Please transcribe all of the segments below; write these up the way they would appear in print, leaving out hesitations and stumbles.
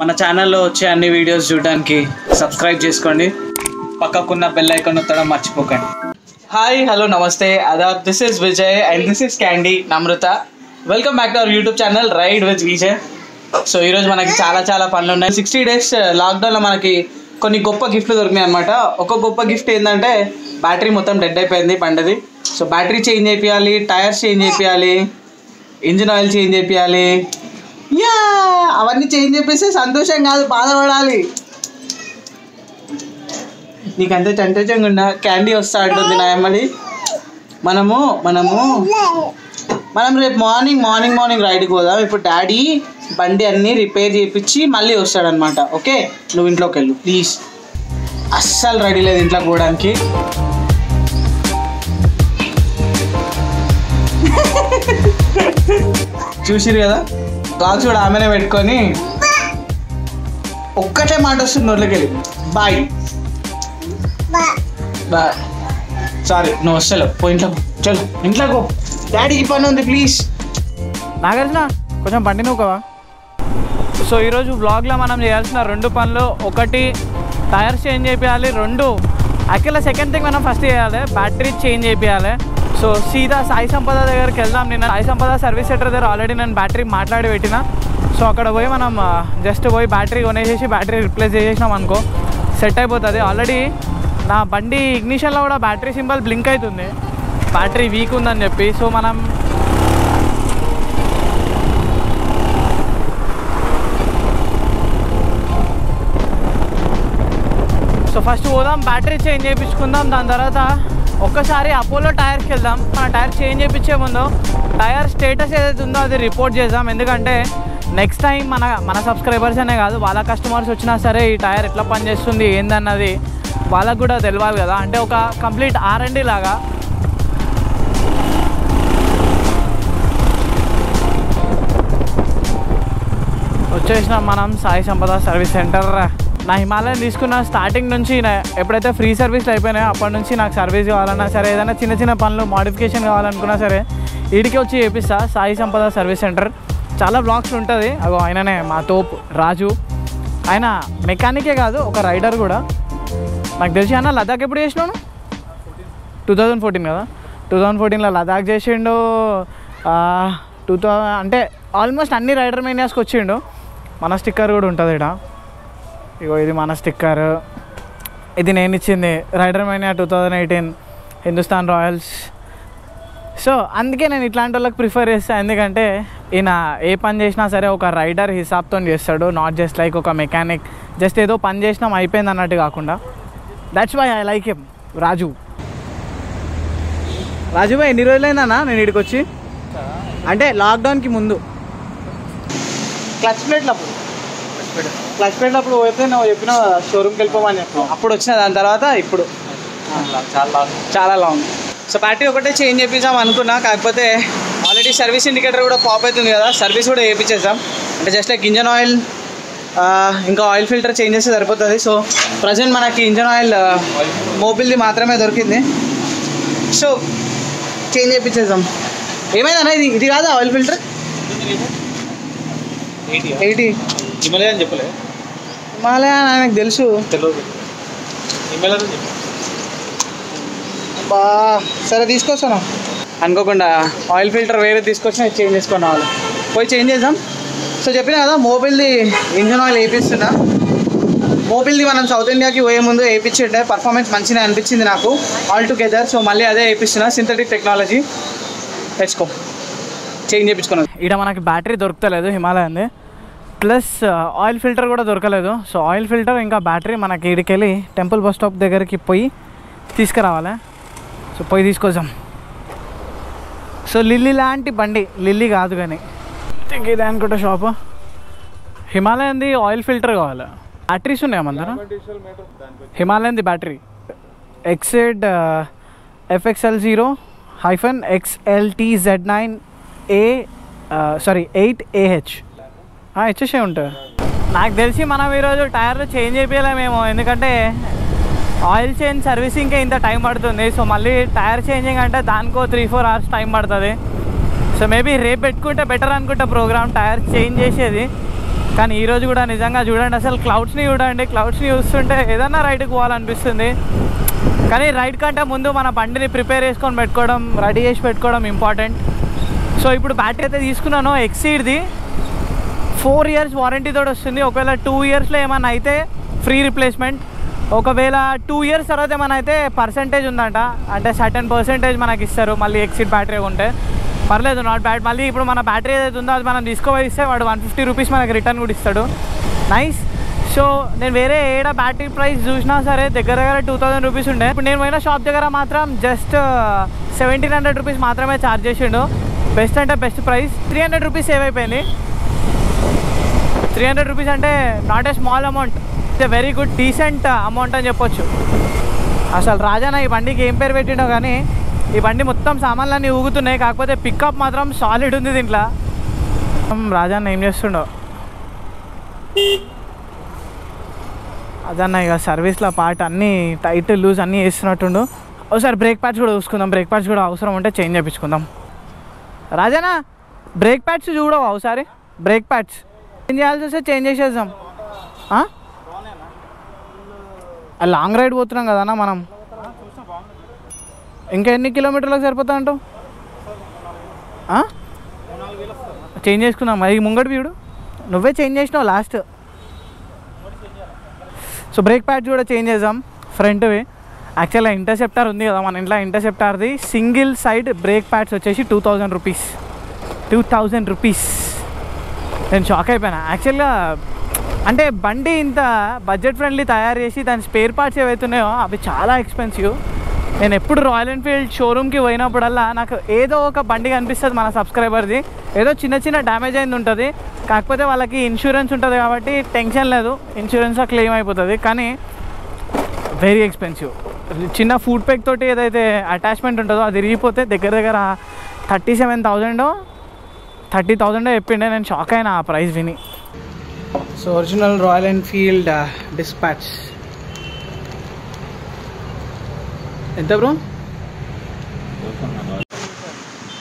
మన ఛానల్లో వచ్చే అన్ని వీడియోస్ చూడడానికి సబ్స్క్రైబ్ చేసుకోండి పక్కకున్న బెల్ ఐకాన్ నొక్కడం మర్చిపోకండి హాయ్ హలో నమస్తే Aadab this is Vijay and this is candy Namrata welcome back to our YouTube channel ride with Vijay so ఈ రోజు మనకి చాలా చాలా పనులు ఉన్నాయి 60 డేస్ లాక్ డౌన్ లో మనకి కొన్ని గొప్ప గిఫ్ట్లు దొరికినాయి అన్నమాట ఒక గొప్ప గిఫ్ట్ ఏందంటే బ్యాటరీ మొత్తం డెడ్ అయిపోయింది బండిది సో బ్యాటరీ చేంజ్ చేయాలి టైర్స్ చేంజ్ చేయాలి ఇంజిన్ ఆయిల్ చేంజ్ చేయాలి యా అవన్నీ చేంజ్ చేసి సంతోషం కాదు బాధపడాలి నీకంత సంతోషంగా ఉందా క్యాండీ వస్తా అంటుంది నాయమ్మడి మనం రేపు మార్నింగ్ రైడ్కి పోదాం ఇప్పుడు డాడీ బండి అన్నీ రిపేర్ చేయించి మళ్ళీ వస్తాడనమాట ఓకే నువ్వు ఇంట్లోకి వెళ్ళు ప్లీజ్ అస్సలు రెడీ లేదు ఇంట్లోకి పోవడానికి చూసిరు కదా కాల్ చూడ ఆమెనే పెట్టుకొని ఒక్కటే మాట వస్తుంది నోట్లోకి వెళ్ళి బాయ్ బాయ్ సారీ నువ్వు వస్తలేవు పో ఇంట్లోకి చలో ఇంట్లోకి డాడీకి పని ఉంది ప్లీజ్ నాగార్జున కొంచెం బండి నూకవా సో ఈరోజు బ్లాగ్లో మనం చేయాల్సిన రెండు పనులు ఒకటి టైర్స్ చేంజ్ చేయాలి రెండు అఖిల సెకండ్ థింగ్ మనం ఫస్ట్ చేయాలి బ్యాటరీ చేంజ్ చేయాలి సో సీదా సాయి సంపద దగ్గరికి వెళ్దాం నేను సాయి సంపద సర్వీస్ సెంటర్ దగ్గర ఆల్రెడీ నేను బ్యాటరీ మాట్లాడి పెట్టిన సో అక్కడ పోయి మనం జస్ట్ పోయి బ్యాటరీ కొనేసేసి బ్యాటరీ రిప్లేస్ చేసేసినాం అనుకో సెట్ అయిపోతుంది ఆల్రెడీ నా బండి ఇగ్నిషన్లో కూడా బ్యాటరీ సింబల్ బ్లింక్ అవుతుంది బ్యాటరీ వీక్ ఉందని చెప్పి సో మనం సో ఫస్ట్ పోదాం బ్యాటరీ చేంజ్ చేయించుకుందాం దాని తర్వాత ఒక్కసారి అపోలో టైర్స్కి వెళ్దాం మన టైర్ చేంజ్ చేయించే ముందు టైర్ స్టేటస్ ఏదైతే ఉందో అది రిపోర్ట్ చేద్దాం ఎందుకంటే నెక్స్ట్ టైం మన సబ్స్క్రైబర్స్ అనే కాదు వాళ్ళ కస్టమర్స్ వచ్చినా సరే ఈ టైర్ ఎట్లా పనిచేస్తుంది ఏందన్నది వాళ్ళకు కూడా తెలియాలి కదా అంటే ఒక కంప్లీట్ R&D లాగా వచ్చేసినాం మనం సాయి సంపద సర్వీస్ సెంటర్ నా హిమాలయన్ తీసుకున్న స్టార్టింగ్ నుంచి ఎప్పుడైతే ఫ్రీ సర్వీస్లు అయిపోయినాయో అప్పటి నుంచి నాకు సర్వీస్ కావాలన్నా సరే ఏదైనా చిన్న చిన్న పనులు మోడిఫికేషన్ కావాలనుకున్నా సరే వీడికి వచ్చి చేపిస్తా సాయి సంపద సర్వీస్ సెంటర్ చాలా బ్లాగ్స్ ఉంటుంది అగో ఆయననే మా తోప్ రాజు ఆయన మెకానికే కాదు ఒక రైడర్ కూడా నాకు తెలిసి అన్న లదాఖ్ ఎప్పుడు చేసినాను 2014 కదా 2014లో లదాఖ్ చేసిండు 2000 అంటే ఆల్మోస్ట్ అన్ని రైడర్ మేనియాస్కి వచ్చిండు మన స్టిక్కర్ కూడా ఉంటుంది ఇక్కడ ఇగో ఇది మన స్టిక్కర్ ఇది నేను ఇచ్చింది rider mania 2018 Hindustan Royals so అందుకే నేను ఇట్లాంటి వాళ్ళకి ప్రిఫర్ చేస్తాను ఎందుకంటే ఈయన ఏ పని చేసినా సరే ఒక రైడర్ హిసాబ్తో చేస్తాడు నాట్ జస్ట్ లైక్ ఒక మెకానిక్ జస్ట్ ఏదో పని చేసినాం అయిపోయింది అన్నట్టు కాకుండా that's why I like him Raju Raju భాయ్ ఎన్ని రోజులైందన్నా నేను ఇక్కడికి వచ్చి అంటే లాక్డౌన్కి ముందు క్లచ్ ప్లేట్ అప్పుడు పోతే నువ్వు చెప్పిన షోరూమ్కి వెళ్ళిపోమని చెప్పాను అప్పుడు వచ్చిన దాని తర్వాత ఇప్పుడు చాలా లాంగ్ సో బ్యాటరీ ఒకటే చేంజ్ చేయించాం అనుకున్నా కాకపోతే ఆల్రెడీ సర్వీస్ ఇండికేటర్ కూడా పాప్ అవుతుంది కదా సర్వీస్ కూడా చేయించేసాం అంటే జస్ట్ లైక్ ఇంజన్ ఆయిల్ ఇంకా ఆయిల్ ఫిల్టర్ చేంజ్ చేస్తే సరిపోతుంది సో ప్రజెంట్ మనకి ఇంజన్ ఆయిల్ మోబిల్ది మాత్రమే దొరికింది సో చేంజ్ చేయించేసాం ఏమైందన్నా ఇది కాదా ఆయిల్ ఫిల్టర్ 80 హిమాలయన్ చెప్పలే హిమాలయన్ ఆయనకు తెలియదు హిమాలయన్ బా సరే తీసుకొస్తాను అనుకోకుండా ఆయిల్ ఫిల్టర్ వేరే తీసుకొచ్చిన చేంజ్ చేసుకున్నా వాళ్ళు పోయి చేంజ్ చేద్దాం సో చెప్పినా కదా మోబిల్ది ఇంజన్ ఆయిల్ వేయిస్తున్నా మోబిల్ది మనం సౌత్ ఇండియాకి పోయే ముందు వేయించుంటే పర్ఫార్మెన్స్ మంచిగా అనిపించింది నాకు ఆల్ టుగెదర్ సో మళ్ళీ అదే వేయిస్తున్నా సింథటిక్ టెక్నాలజీ తెచ్చుకో చేంజ్ చేయించుకున్నాను ఇక్కడ మనకి బ్యాటరీ దొరకలేదు హిమాలయన్ది ప్లస్ ఆయిల్ ఫిల్టర్ కూడా దొరకలేదు సో ఆయిల్ ఫిల్టర్ ఇంకా బ్యాటరీ మనకి ఇడికెళ్ళి టెంపుల్ బస్ స్టాప్ దగ్గరికి పోయి తీసుకురావాలి సో పోయి తీసుకొచ్చాం సో లిల్లీ లాంటి బండి లిల్లీ కాదు కానీ ఇది అనుకుంటా షాపు హిమాలయన్ది ఆయిల్ ఫిల్టర్ కావాలి బ్యాటరీస్ ఉన్నాయా మన హిమాలయన్ది బ్యాటరీ ఎక్సెడ్ FXL0-XLTZ9A 8AH ఇచ్చేసే ఉంటుంది నాకు తెలిసి మనం ఈరోజు టైర్లు చేంజ్ చేయించలేమేమో ఎందుకంటే ఆయిల్ చేంజ్ సర్వీసింగ్కే ఇంత టైం పడుతుంది సో మళ్ళీ టైర్ చేంజింగ్ అంటే దానికో 3-4 అవర్స్ టైం పడుతుంది సో మేబీ రేపు పెట్టుకుంటే బెటర్ అనుకుంటా ప్రోగ్రామ్ టైర్ చేంజ్ చేసేది కానీ ఈ రోజు కూడా నిజంగా చూడండి అసలు క్లౌడ్స్ని చూడండి, క్లౌడ్స్ని చూస్తుంటే ఏదన్నా రైడ్కి పోవాలనిపిస్తుంది. కానీ రైడ్ కంటే ముందు మన బండిని ప్రిపేర్ చేసుకొని పెట్టుకోవడం, రెడీ చేసి పెట్టుకోవడం ఇంపార్టెంట్. సో ఇప్పుడు బ్యాటరీ అయితే తీసుకున్నాను ఎక్సీడ్ది, 4 years వారంటీతో వస్తుంది. ఒకవేళ 2 yearsలో ఏమైనా అయితే ఫ్రీ రిప్లేస్మెంట్, ఒకవేళ 2 years తర్వాత ఏమైనా పర్సెంటేజ్ ఉందంట, అంటే సర్టెన్ పర్సెంటేజ్ మనకి ఇస్తారు మళ్ళీ ఎక్సీడ్ బ్యాటరీ ఉంటే. పర్లేదు నాట్ బ్యాడ్. మళ్ళీ ఇప్పుడు మన బ్యాటరీ ఏదైతే ఉందో అది మనం తీసుకోబోయి ఇస్తే వాడు 150 రూపీస్ మనకి రిటర్న్ కూడా ఇస్తాడు. నైస్. సో నేను వేరే ఏడా బ్యాటరీ ప్రైస్ చూసినా సరే దగ్గర దగ్గర 2000 రూపీస్ ఉండే. ఇప్పుడు నేను పోయిన షాప్ దగ్గర మాత్రం జస్ట్ 1700 రూపీస్ మాత్రమే ఛార్జ్ చేసిండు. బెస్ట్ అంటే బెస్ట్ ప్రైస్. 300 రూపీస్ సేవ్ అయిపోయింది. 300 రూపీస్ అంటే not a small amount, it's a very good decent amount అని చెప్పొచ్చు. అసలు రాజానా ఈ బండికి ఏం పేరు పెట్టిండో కానీ ఈ బండి మొత్తం సామాన్లన్నీ ఊగుతున్నాయి. కాకపోతే పికప్ మాత్రం సాలిడ్ ఉంది దీంట్లో. రాజన్న ఏం చేస్తుండో అదన్న, ఇక సర్వీస్లో పార్ట్ అన్నీ టైట్ లూజ్ అన్నీ వేస్తున్నట్టుండు. ఒకసారి బ్రేక్ ప్యాడ్స్ కూడా చూసుకుందాం, బ్రేక్ ప్యాడ్స్ కూడా అవసరం ఉంటే చేంజ్ చేయించుకుందాం. రాజన్న బ్రేక్ ప్యాడ్స్ చూడవు ఒకసారి, బ్రేక్ ప్యాడ్స్ చేంజ్ చేయాల్సి వస్తే చేంజ్ చేసేద్దాం. లాంగ్ రైడ్ పోతున్నాం కదన్నా మనం, ఇంకా ఎన్ని కిలోమీటర్లకు సరిపోతా అంటావు? చేంజ్ చేసుకున్నాం మరి ముంగడు వీడు, నువ్వే చేంజ్ చేసినావు లాస్ట్. సో బ్రేక్ ప్యాడ్స్ కూడా చేంజ్ చేద్దాం ఫ్రంట్వి. యాక్చువల్గా ఇంటర్సెప్టార్ ఉంది కదా మన ఇంట్లో, ఇంటర్సెప్టార్ది సింగిల్ సైడ్ బ్రేక్ ప్యాడ్స్ వచ్చేసి 2000 రూపీస్. 2000 రూపీస్ నేను షాక్ అయిపోయినా యాక్చువల్గా. అంటే బండి ఇంత బడ్జెట్ ఫ్రెండ్లీ తయారు చేసి దాని స్పేర్ పార్ట్స్ ఏవైతున్నాయో అవి చాలా ఎక్స్పెన్సివ్. నేను ఎప్పుడు రాయల్ ఎన్ఫీల్డ్ షోరూమ్కి పోయినప్పుడల్లా నాకు ఏదో ఒక బండి కనిపిస్తుంది మన సబ్స్క్రైబర్ది, ఏదో చిన్న చిన్న డ్యామేజ్ అయింది ఉంటుంది. కాకపోతే వాళ్ళకి ఇన్సూరెన్స్ ఉంటుంది కాబట్టి టెన్షన్ లేదు, ఇన్సూరెన్స్లో క్లెయిమ్ అయిపోతుంది. కానీ వెరీ ఎక్స్పెన్సివ్. చిన్న ఫుడ్ ప్యాక్ తోటి ఏదైతే అటాచ్మెంట్ ఉంటుందో అది విరిగిపోతే దగ్గర దగ్గర 37,000 చెప్పిండే. నేను షాక్ అయినా ఆ ప్రైస్ విని. So original Royal Enfield dispatch ఎంత బ్రో?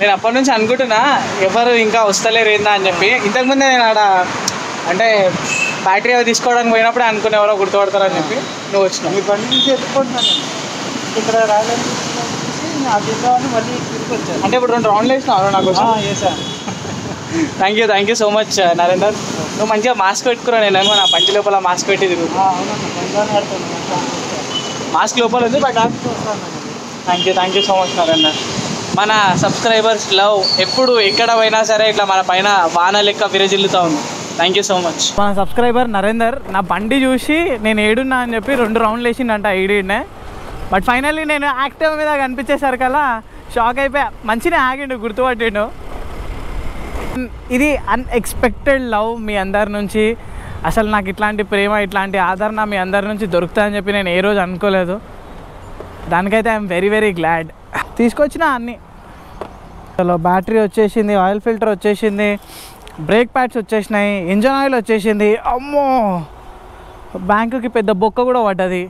నేను అప్పటి నుంచి అనుకుంటున్నా ఎవరు ఇంకా వస్తలేరు ఏందా అని చెప్పి. ఇంతకుముందే నేను ఆడ అంటే బ్యాటరీ అవి తీసుకోవడానికి పోయినప్పుడు అనుకున్న ఎవరో గుర్తుపడతారని చెప్పి నువ్వు వచ్చినావు. ఇక్కడ రాయడానికి మళ్ళీ అంటే ఇప్పుడు 2 రౌండ్లు వేసినావు నాకు. Thank you, thank you so much Narender. నువ్వు మంచిగా మాస్క్ పెట్టుకున్నావు, నేను నా బండి లోపల మాస్క్ పెట్టి తిరుగుతాను. మాస్క్ లోపల ఉంది but thank you, thank you so much Narendra. మన సబ్స్క్రైబర్స్ లవ్ ఎప్పుడు ఎక్కడ పోయినా సరే ఇట్లా మన పైన వాన లెక్క విరజిల్లుతూ ఉంది. Thank you so much. మన సబ్స్క్రైబర్ నరేందర్ నా బండి చూసి నేను ఏడున్నా అని చెప్పి 2 రౌండ్లు వేసిందంట ఏడీనే. బట్ ఫైనల్లీ నేను యాక్టివ్ మీద కనిపించేసరికల్లా షాక్ అయిపోయా. మంచిగా ఆగిండు, గుర్తుపట్టిండు. ఇది అన్ఎక్స్పెక్టెడ్ లవ్ మీ అందరి నుంచి. అసలు నాకు ఇట్లాంటి ప్రేమ, ఇట్లాంటి ఆదరణ మీ అందరి నుంచి దొరుకుతాయని చెప్పి నేను ఏ రోజు అనుకోలేదు. దానికైతే ఐఎమ్ వెరీ వెరీ గ్లాడ్. తీసుకొచ్చిన అన్నీ అసలు బ్యాటరీ వచ్చేసింది, ఆయిల్ ఫిల్టర్ వచ్చేసింది, బ్రేక్ ప్యాడ్స్ వచ్చేసినాయి, ఇంజన్ ఆయిల్ వచ్చేసింది. అమ్మో బ్యాంకుకి పెద్ద బొక్క కూడా పడ్డది.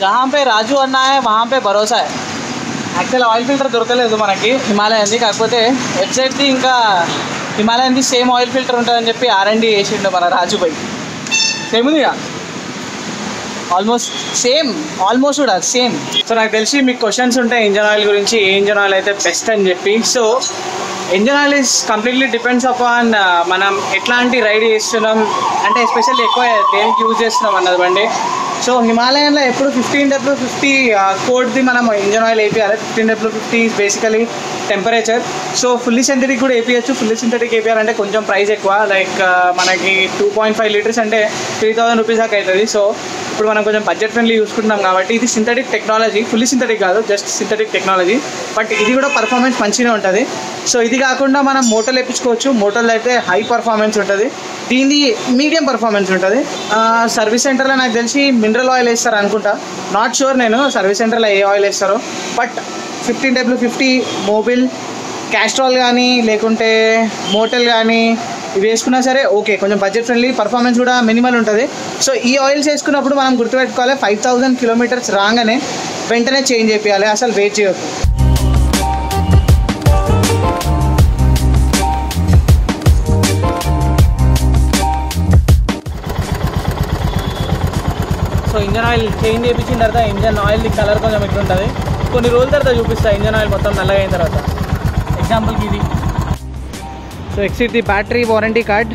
జహాంపై రాజు అన్నాయే వహాంపై భరోసా. యాక్చువల్ ఆయిల్ ఫిల్టర్ దొరకలేదు మనకి హిమాలయన్ది, కాకపోతే వెబ్సైట్ది ఇంకా హిమాలయన్ది సేమ్ ఆయిల్ ఫిల్టర్ ఉంటుందని చెప్పి R&D చేసిండు మన రాజుపై. సేమ్ ఉందిగా ఆల్మోస్ట్ కూడా సేమ్. సో నాకు తెలిసి మీకు క్వశ్చన్స్ ఉంటాయి ఇంజన్ ఆయిల్ గురించి, ఏ ఇంజన్ ఆయిల్ అయితే బెస్ట్ అని చెప్పి. So engine oil is completely depends upon మనం ఎట్లాంటి రైడ్ చేస్తున్నాం, అంటే ఎస్పెషల్లీ ఎక్కువ దేనికి యూజ్ చేస్తున్నాం అన్నది బండి. సో హిమాలయన్లో ఎప్పుడు 15W50 కోట్ది మనం ఇంజన్ ఆయిల్ వేయాలి. 15W50 is basically temperature. So fully synthetic కూడా వేయచ్చు. ఫుల్లీ సింథటిక్ వేయాలంటే కొంచెం ప్రైస్ ఎక్కువ, లైక్ మనకి 2.5 లీటర్స్ అంటే 3000 రూపీస్ దాకా అవుతుంది. సో ఇప్పుడు మనం కొంచెం బడ్జెట్ ఫ్రెండ్లీ చూసుకుంటున్నాం కాబట్టి ఇది సింథటిక్ టెక్నాలజీ, ఫుల్లీ సింథటిక్ కాదు జస్ట్ సింథటిక్ టెక్నాలజీ. బట్ ఇది కూడా పర్ఫార్మెన్స్ మంచిగా ఉంటుంది. సో ఇది కాకుండా మనం మోటార్లు వేయించుకోవచ్చు. మోటార్లు అయితే హై పర్ఫార్మెన్స్ ఉంటుంది, దీనిది మీడియం పర్ఫార్మెన్స్ ఉంటుంది. సర్వీస్ సెంటర్లో నాకు తెలిసి మినరల్ ఆయిల్ వేస్తారు అనుకుంటా, నాట్ షూర్ నేను సర్వీస్ సెంటర్లో ఏ ఆయిల్ వేస్తారో. బట్ 15W50 మోబిల్ క్యాస్ట్రాల్ కానీ లేకుంటే మోటల్ కానీ ఇవి వేసుకున్నా సరే ఓకే, కొంచెం బడ్జెట్ ఫ్రెండ్లీ, పర్ఫార్మెన్స్ కూడా మినిమల్ ఉంటుంది. సో ఈ ఆయిల్స్ వేసుకున్నప్పుడు మనం గుర్తుపెట్టుకోవాలి 5000 కిలోమీటర్స్ రాగానే వెంటనే చేంజ్ చేయాలి, అసలు వెయిట్ చేయొద్దు. सो इंजन आयल चेंज చేయించిన తర్వాత इंजन आयल कलर को इट्लुंटदी कोई रोज तरह चूपा इंजन आयल मोत्तम नल्लगा तरह एग्जांपल की सो एक्सिट दी बैटरी वारंटी कार्ड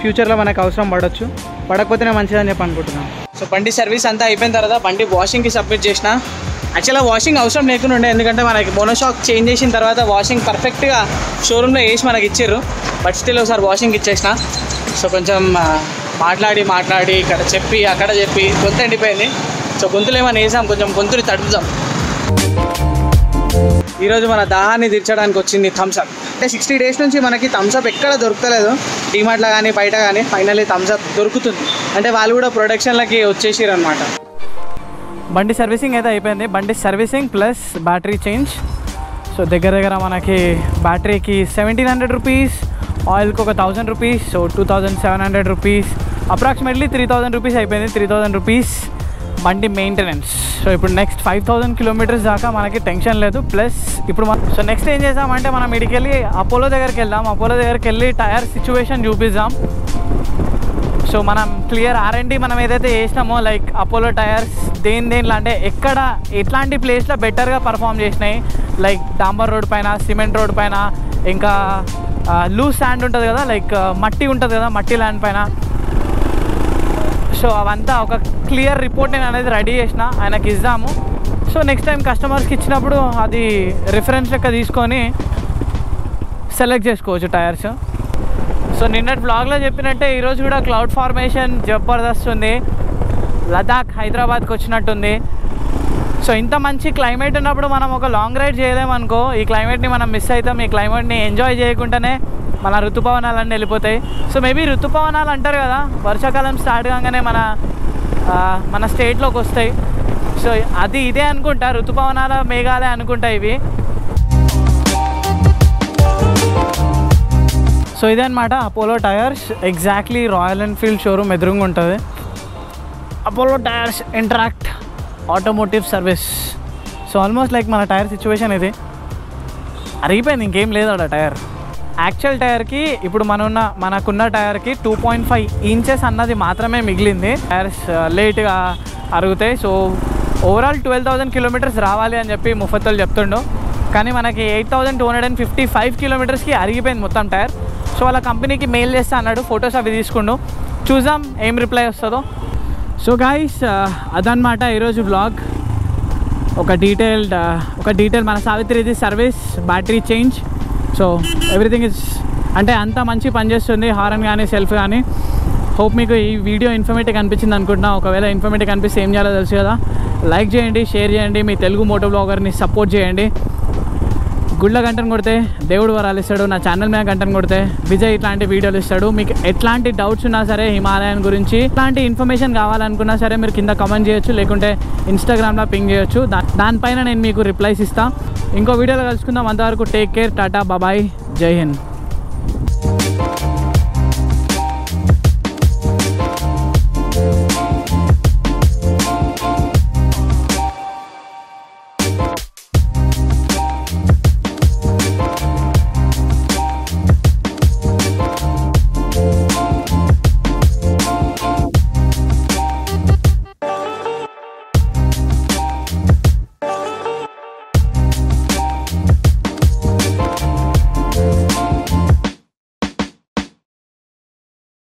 फ्यूचर मन को अवसर पड़ो पड़कने माँदन सो बंडी सर्विस अंत तरह बंडी वाशिंग की सबमिट एक्चुअल वाशिंग अवसर लेकिन उसे मन की मोनोशॉक चेंज तरह वाशिंग पर्फेक्ट शोरूम में वैसी मन इच्छिर बट स्टिल सारी वाशिंग इच्छा सो कोई इकड़ी अक् गुंत एंडिपोयिंदी सो गुंतलेम वेसा गुंतनी तड़पुदां मन दाहानी तीर्चडानिकि थम्स अप అంటే 60 డేస్ నుంచి మనకి థమ్స్ అప్ ఎక్కడ దొరకలేదు డీమార్ట్ లా గాని బయట గాని ఫైనల్లీ థమ్స్ అప్ దొరుకుతుంది అంటే వాళ్ళు కూడా ప్రొడక్షన్ లకి వచ్చేసారు అన్నమాట బండి సర్వీసింగ్ అయితే అయిపోయింది బండి servicing plus battery change so దగ్గర మనకి బ్యాటరీకి 1700 రూపాయస్ ఆయిల్ కి ఒక 1000 రూపాయస్ సో 2700 రూపాయస్ అప్రాక్సిమేట్లీ 3000 రూపాయస్ అయిపోయింది 3000 రూపాయస్ బండి మెయింటెనెన్స్ సో ఇప్పుడు నెక్స్ట్ 5000 కిలోమీటర్స్ దాకా మనకి టెన్షన్ లేదు ప్లస్ ఇప్పుడు సో నెక్స్ట్ ఏం చేసామంటే మనం ఇక్కడికి అపోలో దగ్గరికి వెళ్దాం అపోలో దగ్గరికి వెళ్ళి టైర్ సిచువేషన్ చూపిద్దాం సో మనం క్లియర్ ఆర్ఎండి మనం ఏదైతే చేసినామో లైక్ అపోలో టైర్స్ దేనిలా అంటే ఎక్కడ ఎట్లాంటి ప్లేస్లో బెటర్గా పర్ఫామ్ చేసినాయి లైక్ డాంబర్ రోడ్ పైన సిమెంట్ రోడ్ పైన ఇంకా లూస్ శాండ్ ఉంటుంది కదా లైక్ మట్టి ఉంటుంది కదా మట్టి ల్యాండ్ పైన సో అవంతా ఒక క్లియర్ రిపోర్ట్ నేను అనేది రెడీ చేసిన ఆయనకి ఇద్దాము సో నెక్స్ట్ టైం కస్టమర్స్కి ఇచ్చినప్పుడు అది రిఫరెన్స్ లెక్క తీసుకొని సెలెక్ట్ చేసుకోవచ్చు టైర్స్ సో నిన్నటి బ్లాగ్లో చెప్పినట్టే ఈరోజు కూడా క్లౌడ్ ఫార్మేషన్ జబర్దస్త్ ఉంది లదాఖ్ హైదరాబాద్కి వచ్చినట్టుంది సో ఇంత మంచి క్లైమేట్ ఉన్నప్పుడు మనం ఒక లాంగ్ రైడ్ చేయలేమనుకో ఈ క్లైమేట్ని మనం మిస్ అవుతాం ఈ క్లైమేట్ని ఎంజాయ్ చేయకుండానే మన ఋతుపవనాలన్నీ వెళ్ళిపోతాయి సో మేబీ ఋతుపవనాలు అంటారు కదా వర్షాకాలం స్టార్ట్ కాగానే మన స్టేట్లోకి వస్తాయి సో అది ఇదే అనుకుంటా ఋతుపవనాల మేఘాలే అనుకుంటా ఇవి సో ఇదన్నమాట Apollo tyres exactly Royal Enfield showroom ఎదురుగా ఉంటుంది Apollo tyres interact automotive service so almost like మన టైర్ సిచ్యువేషన్ ఇది అరిగిపోయింది ఇంకేం లేదు అక్కడ టైర్ యాక్చువల్ టైర్కి ఇప్పుడు మనకున్న టైర్కి 2.5 ఇంచెస్ అన్నది మాత్రమే మిగిలింది టైర్స్ లేట్గా అరుగుతాయి సో ఓవరాల్ 12,000 కిలోమీటర్స్ రావాలి అని చెప్పి ముఫత్తులు చెప్తుండో కానీ మనకి 8,255 కిలోమీటర్స్కి అరిగిపోయింది మొత్తం టైర్ సో వాళ్ళ కంపెనీకి మెయిల్ చేస్తా అన్నాడు ఫొటోస్ అవి తీసుకుండు చూద్దాం ఏం రిప్లై వస్తుందో సో గైస్ అదన్నమాట ఈరోజు బ్లాగ్ ఒక డీటెయిల్ మన సావిత్రిది service battery change so everything is అంటే అంతా మంచి పనిచేస్తుంది హారన్ కానీ సెల్ఫ్ కానీ హోప్ మీకు ఈ వీడియో ఇన్ఫర్మేటివ్ అనిపించింది అనుకుంటున్నా ఒకవేళ ఇన్ఫర్మేటివ్ అనిపిస్తే ఏం చేయాలో తెలుసు కదా లైక్ చేయండి షేర్ చేయండి మీ తెలుగు మోటో బ్లాగర్ని సపోర్ట్ చేయండి గుళ్ళ గంటను కొడితే దేవుడు వరాలు ఇస్తాడు నా ఛానల్ మీద గంటను కొడితే విజయ్ ఇట్లాంటి వీడియోలు ఇస్తాడు మీకు ఎట్లాంటి డౌట్స్ ఉన్నా సరే హిమాలయన్ గురించి ఇట్లాంటి ఇన్ఫర్మేషన్ కావాలనుకున్నా సరే మీరు కింద కమెంట్ చేయొచ్చు లేకుంటే ఇన్స్టాగ్రామ్లో పింగ్ చేయొచ్చు దానిపైన నేను మీకు రిప్లైస్ ఇస్తాను ఇంకో వీడియోలో కలుసుకుందాం అంతవరకు టేక్ కేర్ టాటా బాబాయ్ జై హింద్